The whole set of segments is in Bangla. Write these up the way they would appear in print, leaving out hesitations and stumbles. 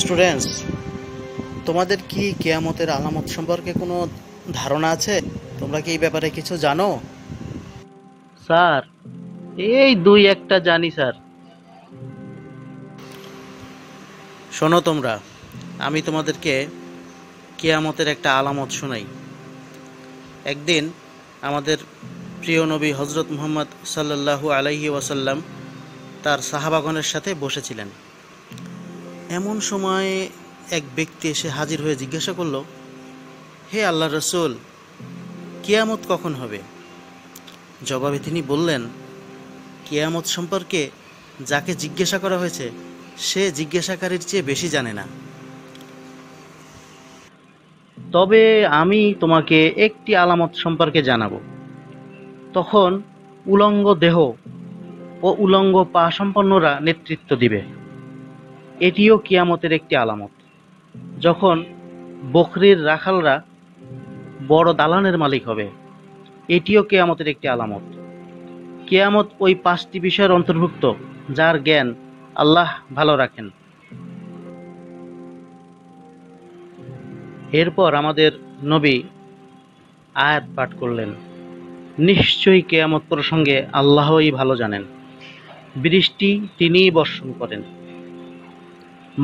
স্টুডেন্টস, তোমাদের কি কিয়ামতের আলামত সম্পর্কে কোনো ধারণা আছে? তোমরা কি এই ব্যাপারে কিছু জানো? স্যার, এই দুই একটা জানি স্যার। শোনো তোমরা, আমি তোমাদেরকে কিয়ামতের একটা আলামত শোনাই। একদিন আমাদের প্রিয় নবী হজরত মুহাম্মদ সাল্লাল্লাহু আলাইহি ওয়াসাল্লাম তার সাহাবাগণের সাথে বসেছিলেন। এমন সময়ে এক ব্যক্তি এসে হাজির হয়ে জিজ্ঞাসা করল, হে আল্লাহর রাসূল, কিয়ামত কখন হবে? জবাবে তিনি বললেন, কিয়ামত সম্পর্কে যাকে জিজ্ঞাসা করা হয়েছে সে জিজ্ঞাসাকারীর চেয়ে বেশি জানে না। তবে আমি তোমাকে একটি আলামত সম্পর্কে জানাবো। তখন উলঙ্গ দেহ ও উলঙ্গ পা সম্পন্নরা নেতৃত্ব দিবে। এটিও কিয়ামতের একটি আলামত। যখন বকরির রাখালরা বড় দালানের মালিক হবে, এটিও কিয়ামতের একটি আলামত। কিয়ামত ওই পাঁচটি বিষয়ের অন্তর্ভুক্ত যার জ্ঞান আল্লাহ ভালো রাখেন। এরপর আমাদের নবী আয়াত পাঠ করলেন, নিশ্চয়ই কিয়ামত প্রসঙ্গে আল্লাহই ভালো জানেন। বৃষ্টি তিনিই বর্ষণ করেন।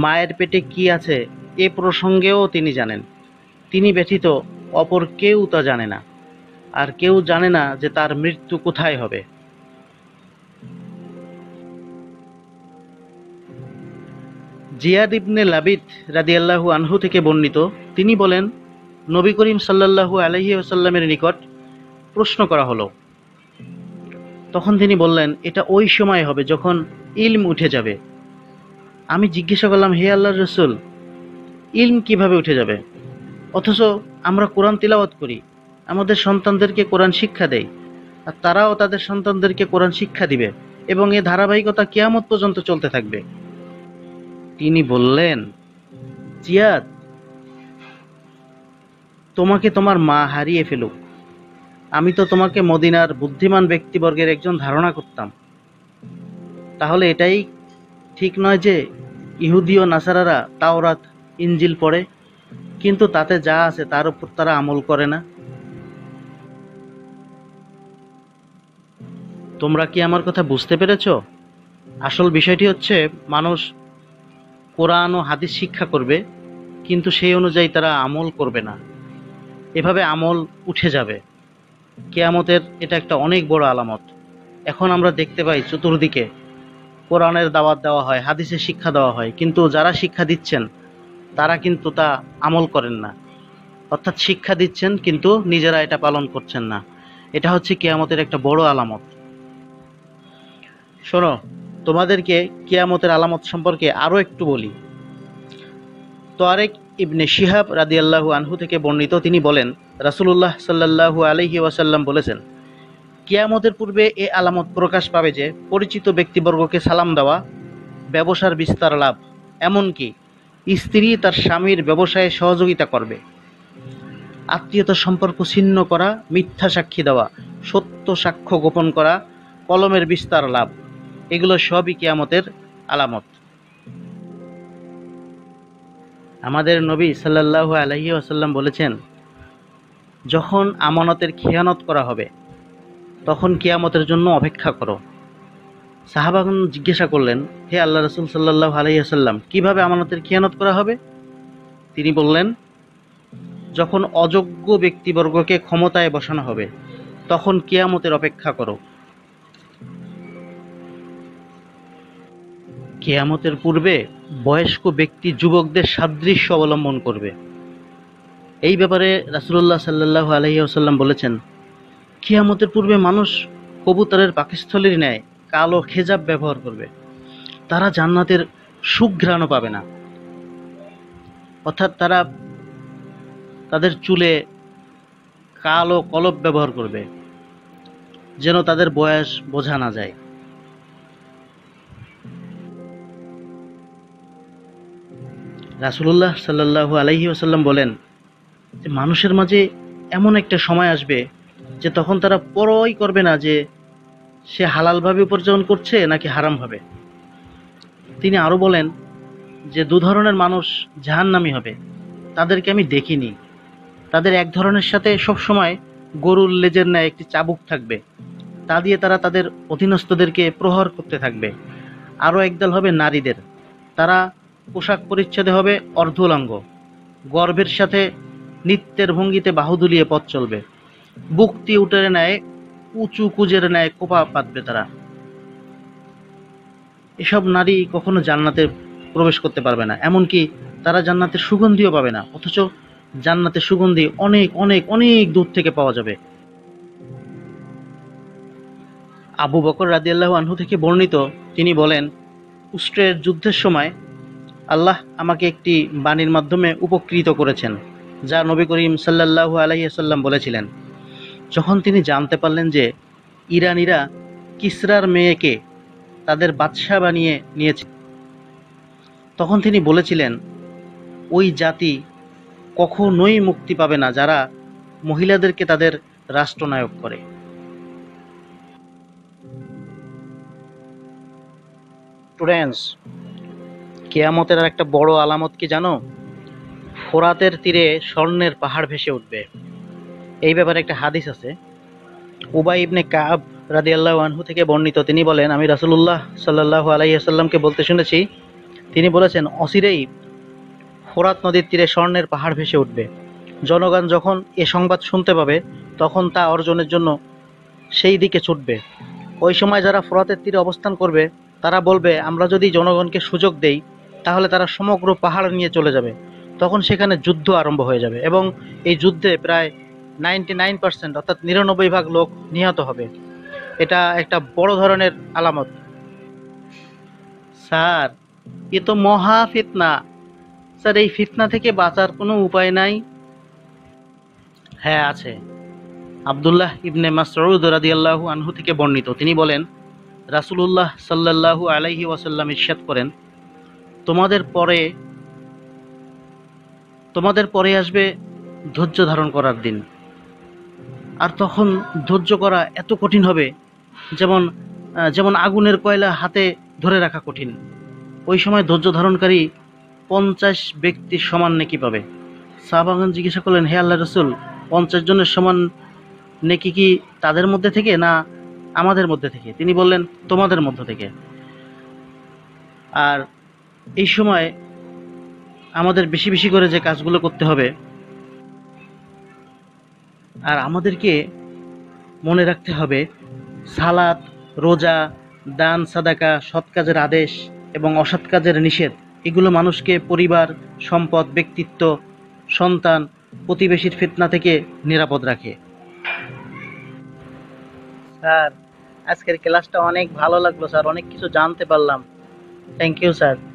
মায়ের পেটে কি আছে এ প্রসঙ্গেও তিনি জানেন। তিনি ব্যতীত অপর কেউ তা জানে না, আর কেউ জানে না যে তার মৃত্যু কোথায় হবে। জিয়াদ ইবনে লাবিদ রাদিয়াল্লাহু আনহু থেকে বর্ণিত, তিনি বলেন, নবী করিম সাল্লাল্লাহু আলাইহি ওয়াসাল্লামের নিকট প্রশ্ন করা হলো। তখন তিনি বললেন, এটা ওই সময় হবে যখন ইলম উঠে যাবে। আমি জিজ্ঞাসা করলাম, হে আল্লাহর রাসূল, ইলম কিভাবে উঠে যাবে? অথচ আমরা কোরআন তিলাওয়াত করি, আমাদের সন্তানদেরকে কোরআন শিক্ষা দেই, আর তারাও তাদের সন্তানদেরকে কোরআন শিক্ষা দিবে, এবং এ ধারাবাহিকতা কিয়ামত পর্যন্ত চলতে থাকবে। তিনি বললেন, জিয়াদ, তোমাকে তোমার মা হারিয়ে ফেলুক, আমি তো তোমাকে মদিনার বুদ্ধিমান ব্যক্তিবর্গের একজন ধারণা করতাম। তাহলে এটাই ঠিক নয় যে ইহুদি ও নাসারারা তাওরাত ইনজিল পড়ে, কিন্তু তাতে যা আছে তার উপর তারা আমল করে না। তোমরা কি আমার কথা বুঝতে পেরেছ? আসল বিষয়টি হচ্ছে, মানুষ কোরআন ও হাদিস শিক্ষা করবে, কিন্তু সেই অনুযায়ী তারা আমল করবে না। এভাবে আমল উঠে যাবে। কিয়ামতের এটা একটা অনেক বড় আলামত। এখন আমরা দেখতে পাই চতুর্দিকে কোরআনের দাওয়াত দেওয়া হয়, হাদিসের শিক্ষা দেওয়া হয়, কিন্তু যারা শিক্ষা দিচ্ছেন তারা কিন্তু তা আমল করেন না। অর্থাৎ শিক্ষা দিচ্ছেন কিন্তু নিজেরা এটা পালন করছেন না। এটা হচ্ছে কিয়ামতের একটা বড় আলামত। শোনো, তোমাদেরকে কিয়ামতের আলামত সম্পর্কে আরও একটু বলি। তারিক ইবনে শিহাব রাদিয়াল্লাহু আনহু থেকে বর্ণিত, তিনি বলেন, রাসূলুল্লাহ সাল্লাল্লাহু আলাইহি ওয়াসাল্লাম বলেছেন, কিয়ামতের পূর্বে এ আলামত প্রকাশ পাবে যে পরিচিত ব্যক্তিবর্গকে সালাম দেওয়া ব্যবসার বিস্তার লাভ, এমনকি স্ত্রী তার স্বামীর ব্যবসায় সহযোগিতা করবে। আত্মীয়তার সম্পর্ক ছিন্ন করা, মিথ্যা সাক্ষী দেওয়া, সত্য সাক্ষ্য গোপন করা, কলমের বিস্তার লাভ, এগুলো সবই কিয়ামতের আলামত। আমাদের নবী সাল্লাল্লাহু আলাইহি ওয়াসাল্লাম বলেছেন, যখন আমানতের খিয়ানত করা হবে তখন কিয়ামতের জন্য অপেক্ষা করো। সাহাবাগণ জিজ্ঞাসা করলেন, হে আল্লাহর রাসূল সাল্লাল্লাহু আলাইহি ওয়াসাল্লাম, কিভাবে আমানতের খিয়ানত করা হবে? তিনি বললেন, যখন অযোগ্য ব্যক্তিবর্গকে ক্ষমতায় বসানো হবে তখন কিয়ামতের অপেক্ষা করো। কিয়ামতের পূর্বে বয়স্ক ব্যক্তি যুবকদের সাদৃশ্য অবলম্বন করবে। এই ব্যাপারে রাসূলুল্লাহ সাল্লাল্লাহু আলাইহি ওয়াসাল্লাম বলেছেন, কিয়ামতের পূর্বে মানুষ কবুতরের পাকস্থলীর ন্যায় কালো খেজাব ব্যবহার করবে, তারা জান্নাতের সুঘ্রাণও পাবে না। অর্থাৎ তারা তাদের চুলে কালো কলপ ব্যবহার করবে, যেন তাদের বয়স বোঝা না যায়। রাসূলুল্লাহ সাল্লাল্লাহু আলাইহি ওয়াসাল্লাম বলেন যে, মানুষের মাঝে এমন একটা সময় আসবে যে তখন তারা পরোয়াই করবে না যে সে হালালভাবে উপার্জন করছে নাকি হারামভাবে। তিনি আরও বলেন, যে দু ধরনের মানুষ জাহান্নামী হবে তাদেরকে আমি দেখিনি। তাদের এক ধরনের সাথে সবসময় গরুর লেজের ন্যায় একটি চাবুক থাকবে, তা দিয়ে তারা তাদের অধীনস্থদেরকে প্রহার করতে থাকবে। আরও একদল হবে নারীদের, তারা পোশাক পরিচ্ছদে হবে অর্ধলঙ্গ, গর্বের সাথে নৃত্যের ভঙ্গিতে বাহু দুলিয়ে পথ চলবে, বুকতি উটের ন্যায় উঁচু কুজের ন্যায় কোপা পাতবে তারা। এসব নারী কখনো জান্নাতে প্রবেশ করতে পারবে না, এমনকি তারা জান্নাতের সুগন্ধিও পাবে না, অথচ জান্নাতের সুগন্ধি অনেক অনেক অনেক দূর থেকে পাওয়া যাবে। আবু বকর রাদিয়াল্লাহু আনহু থেকে বর্ণিত, তিনি বলেন, উষ্ট্রের যুদ্ধের সময় আল্লাহ আমাকে একটি বাণীর মাধ্যমে উপকৃত করেছেন, যা নবী করিম সাল্লাল্লাহু আলাইহি ওয়াসাল্লাম বলেছিলেন। যখন তিনি জানতে পারলেন যে ইরানীরা কিসরার মেয়েকে তাদের বাদশা বানিয়ে নিয়েছে, তখন তিনি বলেছিলেন, ওই জাতি কখনোই মুক্তি পাবে না যারা মহিলাদেরকে তাদের রাষ্ট্রনায়ক করে। স্টুডেন্টস, কিয়ামতের আর একটা বড় আলামত কি জানো? ফোরাতের তীরে স্বর্ণের পাহাড় ভেসে উঠবে। এই ব্যাপারে একটা হাদিস আছে। উবাই ইবনে কাব রাদিয়াল্লাহু আনহু থেকে বর্ণিত, তিনি বলেন, আমি রাসূলুল্লাহ সাল্লাল্লাহু আলাইহি ওয়াসাল্লামকে বলতে শুনেছি, তিনি বলেছেন, অচিরেই ফোরাত নদীর তীরে স্বর্ণের পাহাড় ভেসে উঠবে। জনগণ যখন এ সংবাদ শুনতে পাবে, তখন তা অর্জনের জন্য সেই দিকে ছুটবে। ওই সময় যারা ফোরাতের তীরে অবস্থান করবে তারা বলবে, আমরা যদি জনগণকে সুযোগ দেই তাহলে তারা সমগ্র পাহাড় নিয়ে চলে যাবে। তখন সেখানে যুদ্ধ আরম্ভ হয়ে যাবে এবং এই যুদ্ধে প্রায় 99% অর্থাৎ 99% লোক নিহত হবে। এটা একটা বড় ধরনের আলামত। স্যার, এ তো মহা ফিতনা, স্যার এই ফিতনা থেকে বাঁচার কোনো উপায় নাই? হ্যাঁ আছে। আব্দুল্লাহ ইবনে মাসউদ রাদিয়াল্লাহু আনহু থেকে বর্ণিত, তিনি বলেন, রাসূলুল্লাহ সাল্লাল্লাহু আলাইহি ওয়াসাল্লাম ইরশাদ করেন, তোমাদের পরে আসবে ধৈর্য ধারণ করার দিন, আর তখন ধৈর্য করা এত কঠিন হবে যেমন আগুনের কয়লা হাতে ধরে রাখা কঠিন। ওই সময় ধৈর্য ধারণকারী 50 ব্যক্তির সমান নেকি পাবে। সাহাবাগণ জিজ্ঞাসা করলেন, হে আল্লাহর রাসূল, 50 জনের সমান নেকি কি তাদের মধ্যে থেকে না আমাদের মধ্যে থেকে? তিনি বললেন, তোমাদের মধ্য থেকে। আর এই সময় আমাদের বেশি বেশি করে যে কাজগুলো করতে হবে, আর আমাদেরকে মনে রাখতে হবে সালাত, রোজা, দান, সাদাকা, সৎ কাজের আদেশ এবং অসৎ কাজের নিষেধ। এগুলো মানুষকে পরিবার, সম্পদ, ব্যক্তিত্ব, সন্তান, প্রতিবেশীর ফিতনা থেকে নিরাপদ রাখে। স্যার, আজকের ক্লাসটা অনেক ভালো লাগলো স্যার, অনেক কিছু জানতে পারলাম। Thank you sir.